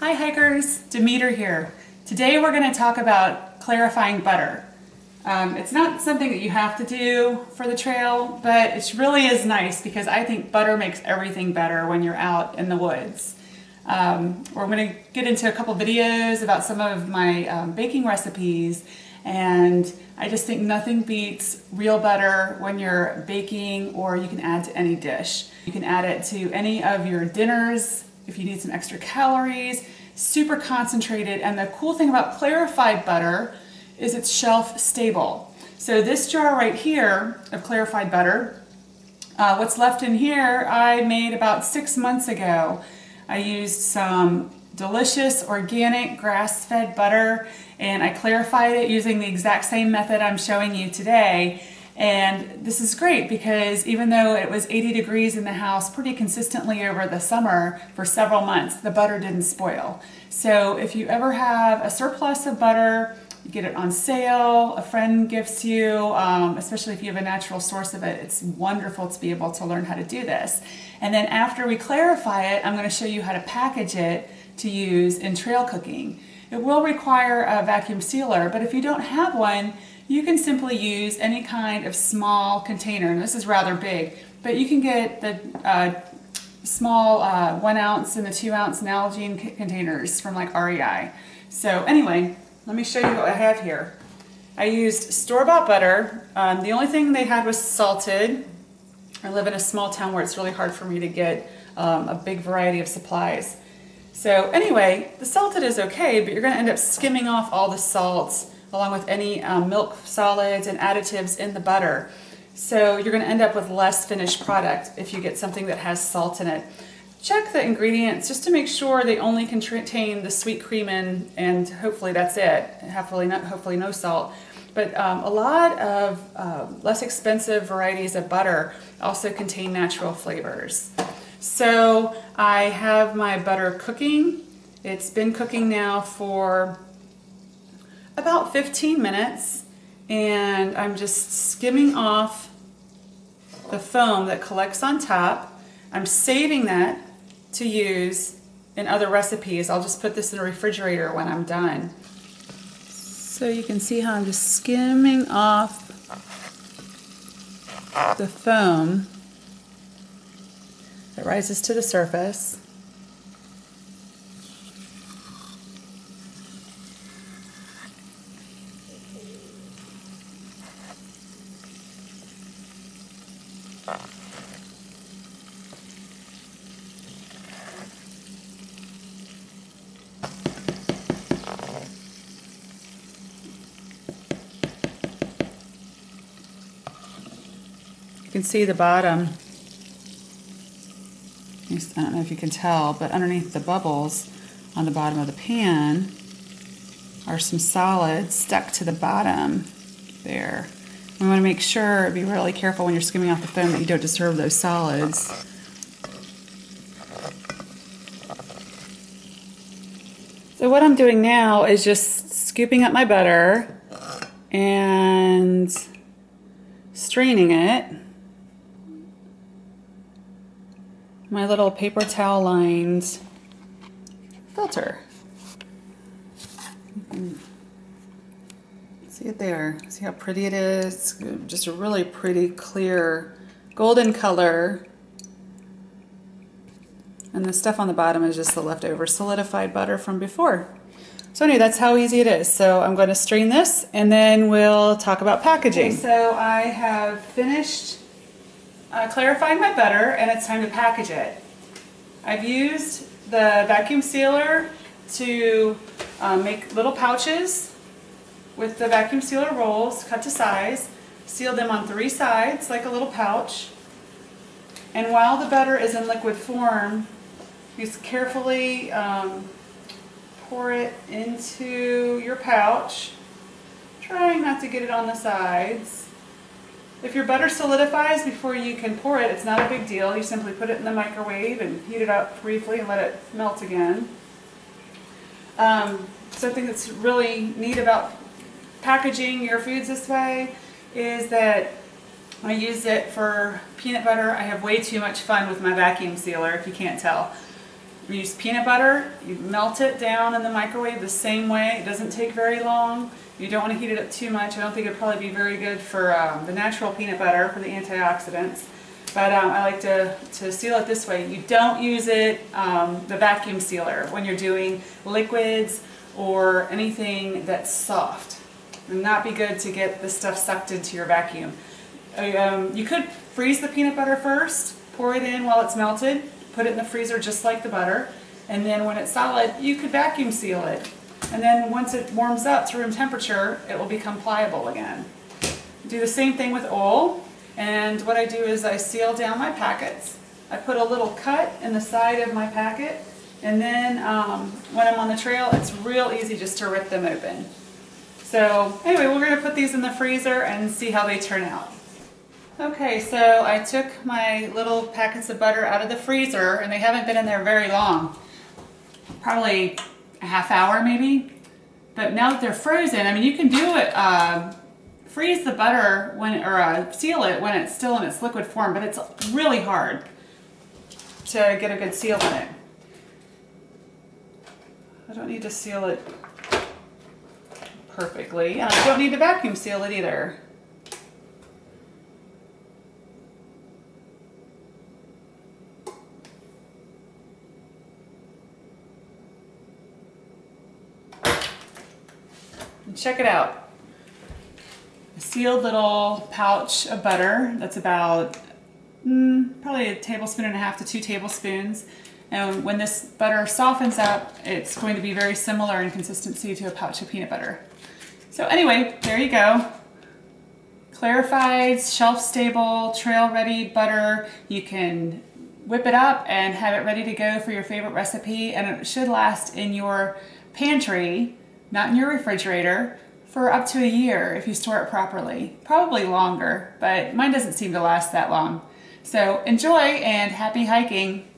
Hi hikers, Demeter here. Today we're going to talk about clarifying butter. It's not something that you have to do for the trail, but it really is nice because I think butter makes everything better when you're out in the woods. We're going to get into a couple videos about some of my baking recipes, and I just think nothing beats real butter when you're baking, or you can add to any dish. You can add it to any of your dinners if you need some extra calories. Super concentrated, and the cool thing about clarified butter is it's shelf stable. So this jar right here of clarified butter, what's left in here I made about 6 months ago. I used some delicious organic grass-fed butter, and I clarified it using the exact same method I'm showing you today. And this is great because even though it was 80 degrees in the house pretty consistently over the summer for several months, the butter didn't spoil. So if you ever have a surplus of butter, you get it on sale, a friend gifts you, especially if you have a natural source of it, it's wonderful to be able to learn how to do this. And then after we clarify it, I'm going to show you how to package it to use in trail cooking. It will require a vacuum sealer, but if you don't have one, you can simply use any kind of small container, and this is rather big, but you can get the small 1 ounce and the 2 ounce Nalgene containers from like REI. So anyway, let me show you what I have here. I used store-bought butter. The only thing they had was salted. I live in a small town where it's really hard for me to get a big variety of supplies. So anyway, the salted is okay, but you're gonna end up skimming off all the salts along with any milk solids and additives in the butter. So you're going to end up with less finished product if you get something that has salt in it. Check the ingredients just to make sure they only contain the sweet creamin, and hopefully that's it. Hopefully no salt. But a lot of less expensive varieties of butter also contain natural flavors. So I have my butter cooking. It's been cooking now for about 15 minutes, and I'm just skimming off the foam that collects on top. I'm saving that to use in other recipes. I'll just put this in the refrigerator when I'm done. So you can see how I'm just skimming off the foam that rises to the surface. You can see the bottom. I don't know if you can tell, but underneath the bubbles on the bottom of the pan are some solids stuck to the bottom there. We want to make sure, be really careful when you're skimming off the foam that you don't disturb those solids. So what I'm doing now is just scooping up my butter and straining it. My little paper towel lined filter. See it there, see how pretty it is? Just a really pretty clear golden color. And the stuff on the bottom is just the leftover solidified butter from before. So anyway, that's how easy it is. So I'm going to strain this, and then we'll talk about packaging. Okay, so I have finished clarifying my butter, and it's time to package it. I've used the vacuum sealer to make little pouches with the vacuum sealer rolls cut to size, seal them on 3 sides like a little pouch, and while the butter is in liquid form, you just carefully pour it into your pouch, trying not to get it on the sides. If your butter solidifies before you can pour it, it's not a big deal. You simply put it in the microwave and heat it up briefly and let it melt again. Something that's really neat about packaging your foods this way is that I use it for peanut butter. I have way too much fun with my vacuum sealer, if you can't tell. We use peanut butter. You melt it down in the microwave the same way. It doesn't take very long. You don't want to heat it up too much. I don't think it would probably be very good for the natural peanut butter for the antioxidants. But I like to seal it this way. You don't use it, the vacuum sealer, when you're doing liquids or anything that's soft. It would not be good to get this stuff sucked into your vacuum. You could freeze the peanut butter first, pour it in while it's melted, put it in the freezer just like the butter, and then when it's solid, you could vacuum seal it. And then once it warms up to room temperature, it will become pliable again. Do the same thing with oil. And what I do is I seal down my packets. I put a little cut in the side of my packet, and then when I'm on the trail, it's real easy just to rip them open. So anyway, we're going to put these in the freezer and see how they turn out. Okay, so I took my little packets of butter out of the freezer, and they haven't been in there very long, probably a half hour maybe. But now that they're frozen, I mean, you can do it. Freeze the butter when, or seal it when it's still in its liquid form, but it's really hard to get a good seal in it. I don't need to seal it perfectly, and I don't need to vacuum seal it either. And check it out. A sealed little pouch of butter that's about probably 1.5 to 2 tablespoons, and when this butter softens up, it's going to be very similar in consistency to a pouch of peanut butter. So anyway, there you go. Clarified, shelf stable, trail ready butter. You can whip it up and have it ready to go for your favorite recipe, and it should last in your pantry, not in your refrigerator, for up to a year if you store it properly. Probably longer, but mine doesn't seem to last that long. So enjoy and happy hiking!